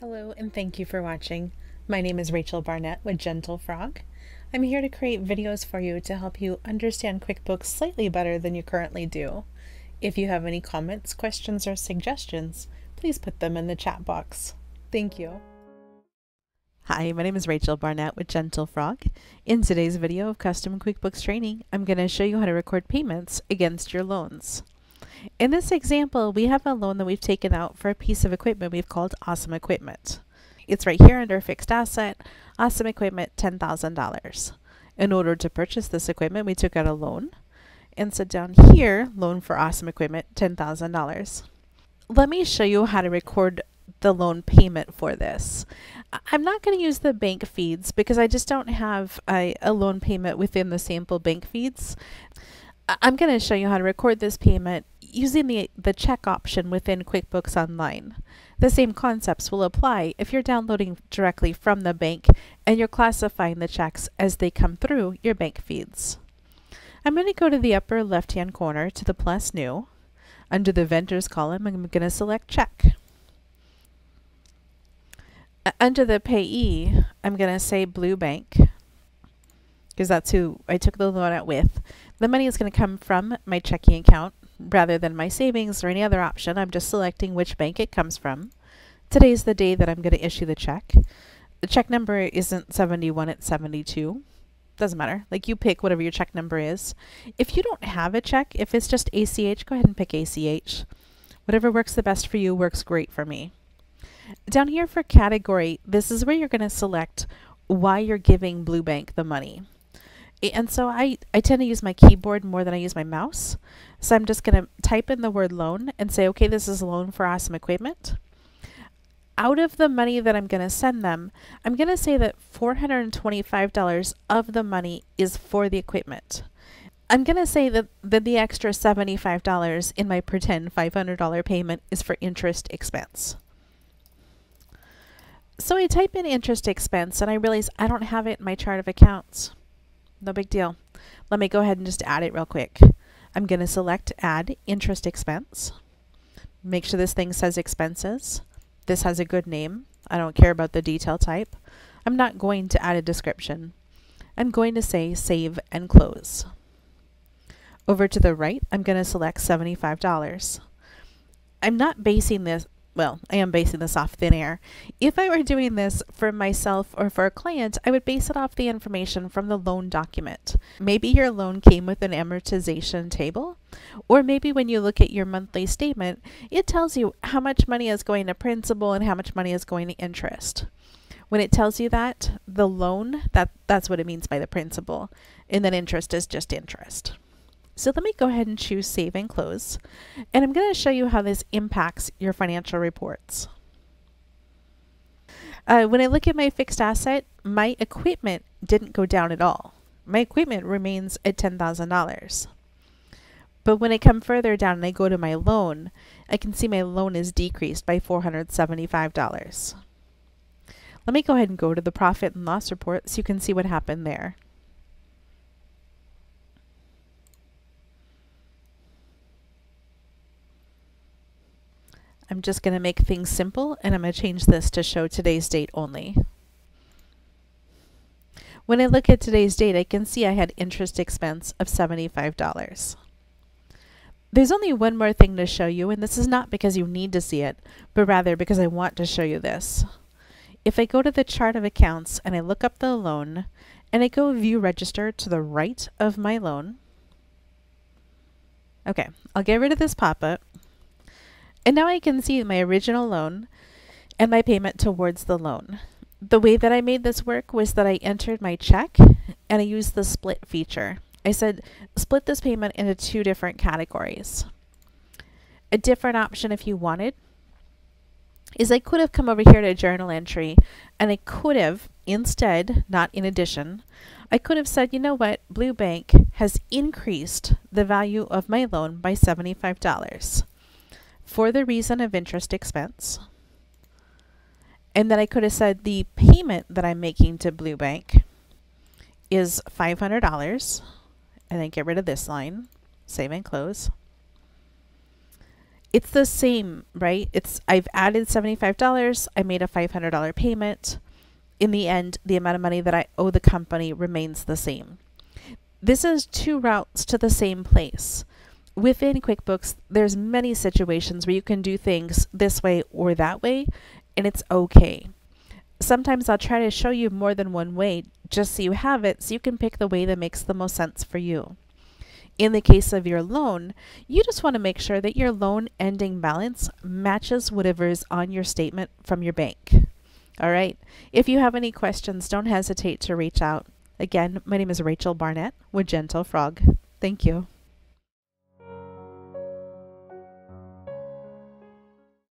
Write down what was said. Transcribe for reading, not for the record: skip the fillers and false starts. Hello, and thank you for watching. My name is Rachel Barnett with Gentle Frog. I'm here to create videos for you to help you understand QuickBooks slightly better than you currently do. If you have any comments, questions, or suggestions, please put them in the chat box. Thank you. Hi, my name is Rachel Barnett with Gentle Frog. In today's video of custom QuickBooks training, I'm going to show you how to record payments against your loans. In this example, we have a loan that we've taken out for a piece of equipment we've called Awesome Equipment. It's right here under Fixed Asset, Awesome Equipment, $10,000. In order to purchase this equipment, we took out a loan. And so down here, Loan for Awesome Equipment, $10,000. Let me show you how to record the loan payment for this. I'm not going to use the bank feeds because I just don't have a loan payment within the sample bank feeds. I'm going to show you how to record this payment using the check option within QuickBooks Online. The same concepts will apply if you're downloading directly from the bank and you're classifying the checks as they come through your bank feeds. I'm going to go to the upper left-hand corner to the plus new. Under the vendors column, I'm going to select check. Under the payee, I'm going to say Blue Bank, because that's who I took the loan out with. The money is going to come from my checking account rather than my savings or any other option. I'm just selecting which bank it comes from. Today's the day that I'm going to issue the check. The check number isn't 71, it's 72. Doesn't matter. Like, you pick whatever your check number is. If you don't have a check, if it's just ACH, go ahead and pick ACH. Whatever works the best for you works great for me. Down here for category, this is where you're going to select why you're giving Blue Bank the money. And so I tend to use my keyboard more than I use my mouse. So I'm just going to type in the word loan and say, okay, this is a loan for Awesome Equipment. Out of the money that I'm going to send them, I'm going to say that $425 of the money is for the equipment. I'm going to say that the extra $75 in my pretend $500 payment is for interest expense. So I type in interest expense and I realize I don't have it in my chart of accounts. No big deal. Let me go ahead and just add it real quick. I'm going to select add interest expense. Make sure this thing says expenses. This has a good name. I don't care about the detail type. I'm not going to add a description. I'm going to say save and close. Over to the right, I'm going to select $75. I'm not basing this, well, I am basing this off thin air. If I were doing this for myself or for a client, I would base it off the information from the loan document. Maybe your loan came with an amortization table, or maybe when you look at your monthly statement, it tells you how much money is going to principal and how much money is going to interest. When it tells you that, the loan, that's what it means by the principal, and then interest is just interest. So let me go ahead and choose Save and Close, and I'm going to show you how this impacts your financial reports. When I look at my fixed asset, my equipment didn't go down at all. My equipment remains at $10,000. But when I come further down and I go to my loan, I can see my loan is decreased by $475. Let me go ahead and go to the profit and loss report so you can see what happened there. I'm just going to make things simple, and I'm going to change this to show today's date only. When I look at today's date, I can see I had interest expense of $75. There's only one more thing to show you, and this is not because you need to see it, but rather because I want to show you this. If I go to the chart of accounts and I look up the loan, and I go view register to the right of my loan. Okay, I'll get rid of this pop-up. And now I can see my original loan and my payment towards the loan. The way that I made this work was that I entered my check and I used the split feature. I said, split this payment into two different categories. A different option, if you wanted, is I could have come over here to journal entry, and I could have, instead, not in addition, I could have said, you know what, Blue Bank has increased the value of my loan by $75. For the reason of interest expense. And then I could have said the payment that I'm making to Blue Bank is $500, and then get rid of this line, save and close. it's the same, right? It's, I've added $75. I made a $500 payment. In the end, the amount of money that I owe the company remains the same. This is two routes to the same place. Within QuickBooks, there's many situations where you can do things this way or that way, and it's okay. Sometimes I'll try to show you more than one way just so you have it, so you can pick the way that makes the most sense for you. In the case of your loan, you just want to make sure that your loan ending balance matches whatever is on your statement from your bank. All right. If you have any questions, don't hesitate to reach out. Again, my name is Rachel Barnett with Gentle Frog. Thank you.